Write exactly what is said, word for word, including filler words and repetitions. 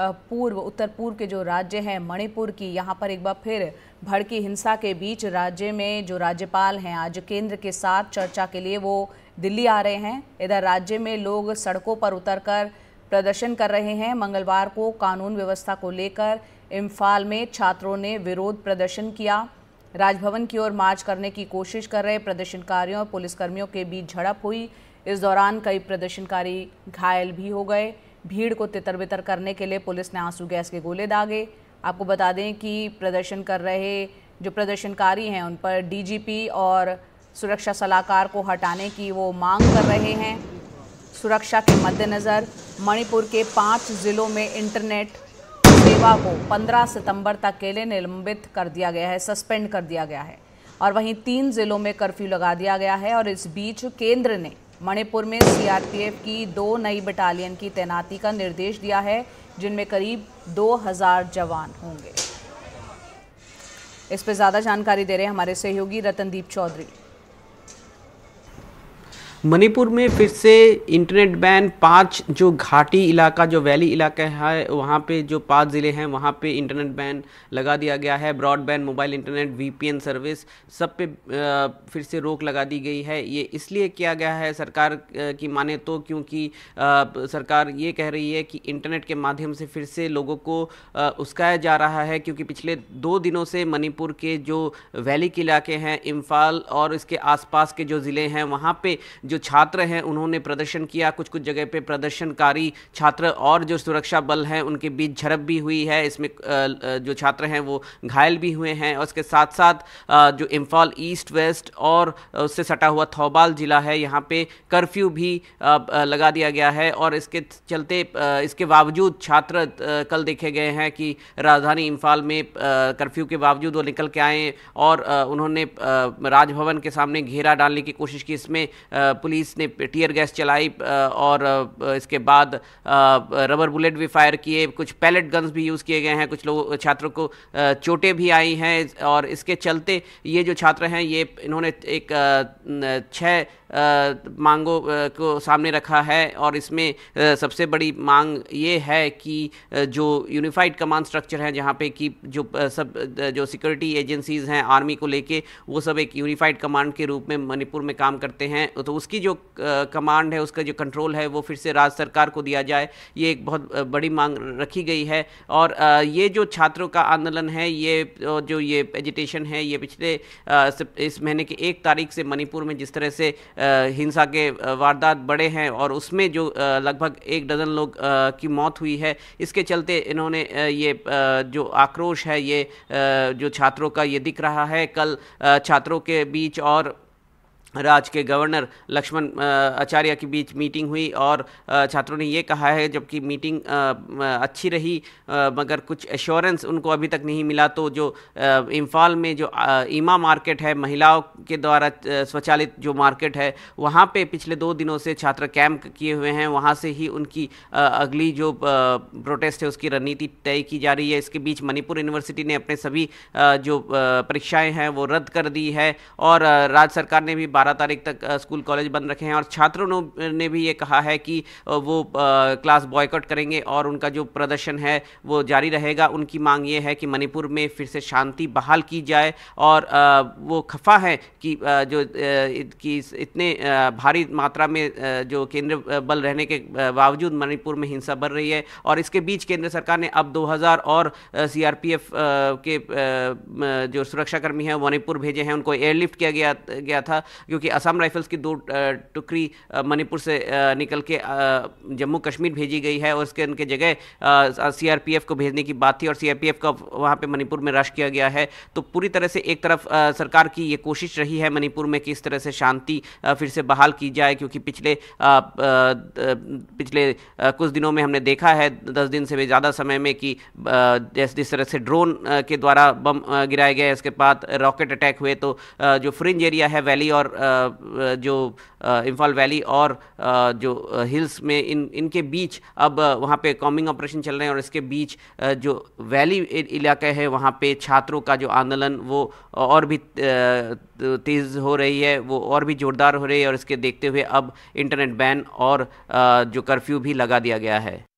पूर्व उत्तर पूर्व के जो राज्य हैं मणिपुर की, यहाँ पर एक बार फिर भड़की हिंसा के बीच राज्य में जो राज्यपाल हैं आज केंद्र के साथ चर्चा के लिए वो दिल्ली आ रहे हैं। इधर राज्य में लोग सड़कों पर उतरकर प्रदर्शन कर रहे हैं। मंगलवार को कानून व्यवस्था को लेकर इम्फाल में छात्रों ने विरोध प्रदर्शन किया। राजभवन की ओर मार्च करने की कोशिश कर रहे प्रदर्शनकारियों और पुलिसकर्मियों के बीच झड़प हुई। इस दौरान कई प्रदर्शनकारी घायल भी हो गए। भीड़ को तितर बितर करने के लिए पुलिस ने आंसू गैस के गोले दागे। आपको बता दें कि प्रदर्शन कर रहे जो प्रदर्शनकारी हैं उन पर डीजीपी और सुरक्षा सलाहकार को हटाने की वो मांग कर रहे हैं। सुरक्षा के मद्देनज़र मणिपुर के पाँच ज़िलों में इंटरनेट सेवा को पंद्रह सितंबर तक के लिए निलंबित कर दिया गया है, सस्पेंड कर दिया गया है और वहीं तीन ज़िलों में कर्फ्यू लगा दिया गया है। और इस बीच केंद्र ने मणिपुर में सीआरपीएफ की दो नई बटालियन की तैनाती का निर्देश दिया है, जिनमें करीब दो हज़ार जवान होंगे। इस पर ज़्यादा जानकारी दे रहे हैं हमारे सहयोगी रतनदीप चौधरी। मणिपुर में फिर से इंटरनेट बैन, पांच जो घाटी इलाका जो वैली इलाका है वहाँ पे जो पांच ज़िले हैं वहाँ पे इंटरनेट बैन लगा दिया गया है। Broadband, mobile internet, VPN service सब पे फिर से रोक लगा दी गई है। ये इसलिए किया गया है सरकार की माने तो, क्योंकि सरकार ये कह रही है कि इंटरनेट के माध्यम से फिर से लोगों को उकसाया जा रहा है, क्योंकि पिछले दो दिनों से मणिपुर के जो वैली के इलाके हैं, इम्फाल और इसके आसपास के जो ज़िले हैं वहाँ पर जो छात्र हैं उन्होंने प्रदर्शन किया। कुछ कुछ जगह पे प्रदर्शनकारी छात्र और जो सुरक्षा बल हैं उनके बीच झड़प भी हुई है। इसमें जो छात्र हैं वो घायल भी हुए हैं और इसके साथ साथ जो इम्फाल ईस्ट, वेस्ट और उससे सटा हुआ थौबाल ज़िला है यहाँ पे कर्फ्यू भी लगा दिया गया है। और इसके चलते इसके बावजूद छात्र कल देखे गए हैं कि राजधानी इम्फाल में कर्फ्यू के बावजूद वो निकल के आए और उन्होंने राजभवन के सामने घेरा डालने की कोशिश की। इसमें पुलिस ने टीयर गैस चलाई और इसके बाद रबर बुलेट भी फायर किए, कुछ पैलेट गन्स भी यूज़ किए गए हैं। कुछ लोग छात्रों को चोटें भी आई हैं और इसके चलते ये जो छात्र हैं ये इन्होंने एक छः मांगों को सामने रखा है और इसमें सबसे बड़ी मांग ये है कि जो यूनिफाइड कमांड स्ट्रक्चर है जहाँ पे कि जो सब जो सिक्योरिटी एजेंसीज़ हैं आर्मी को लेके वो सब एक यूनिफाइड कमांड के रूप में मणिपुर में काम करते हैं, तो उसकी जो कमांड है, उसका जो कंट्रोल है वो फिर से राज्य सरकार को दिया जाए, ये एक बहुत बड़ी मांग रखी गई है। और ये जो छात्रों का आंदोलन है, ये जो ये एजिटेशन है, ये पिछले इस महीने के एक तारीख से मणिपुर में जिस तरह से हिंसा के वारदात बढ़े हैं और उसमें जो लगभग एक डजन लोग की मौत हुई है, इसके चलते इन्होंने ये जो आक्रोश है ये जो छात्रों का ये दिख रहा है। कल छात्रों के बीच और राज्य के गवर्नर लक्ष्मण आचार्य के बीच मीटिंग हुई और छात्रों ने ये कहा है, जबकि मीटिंग अच्छी रही मगर कुछ एश्योरेंस उनको अभी तक नहीं मिला। तो जो इम्फाल में जो ईमा मार्केट है, महिलाओं के द्वारा स्वचालित जो मार्केट है, वहाँ पे पिछले दो दिनों से छात्र कैंप किए हुए हैं, वहाँ से ही उनकी अगली जो प्रोटेस्ट है उसकी रणनीति तय की जा रही है। इसके बीच मणिपुर यूनिवर्सिटी ने अपने सभी जो परीक्षाएँ हैं वो रद्द कर दी है और राज्य सरकार ने भी बारह तारीख तक स्कूल कॉलेज बंद रखे हैं और छात्रों ने भी ये कहा है कि वो क्लास बॉयकॉट करेंगे और उनका जो प्रदर्शन है वो जारी रहेगा। उनकी मांग ये है कि मणिपुर में फिर से शांति बहाल की जाए और वो खफा है कि जो कि इतने भारी मात्रा में जो केंद्र बल रहने के बावजूद मणिपुर में हिंसा बढ़ रही है। और इसके बीच केंद्र सरकार ने अब दो हज़ार और सीआरपीएफ के जो सुरक्षाकर्मी हैं मणिपुर भेजे हैं, उनको एयरलिफ्ट किया गया गया था, क्योंकि असम राइफल्स की दो टुकड़ी मणिपुर से निकल के जम्मू कश्मीर भेजी गई है और उसके उनके जगह सीआरपीएफ को भेजने की बात थी और सीआरपीएफ का वहाँ पे मणिपुर में रश किया गया है। तो पूरी तरह से एक तरफ सरकार की ये कोशिश रही है मणिपुर में कि इस तरह से शांति फिर से बहाल की जाए, क्योंकि पिछले पिछले कुछ दिनों में हमने देखा है, दस दिन से भी ज़्यादा समय में, कि जिस तरह से ड्रोन के द्वारा बम गिराए गए, इसके बाद रॉकेट अटैक हुए। तो जो फ्रिंज एरिया है वैली और जो इम्फाल वैली और जो हिल्स में इन इनके बीच अब वहाँ पे कॉम्बिंग ऑपरेशन चल रहे हैं और इसके बीच जो वैली इलाके है वहाँ पे छात्रों का जो आंदोलन वो और भी तेज़ हो रही है, वो और भी जोरदार हो रही है और इसके देखते हुए अब इंटरनेट बैन और जो कर्फ्यू भी लगा दिया गया है।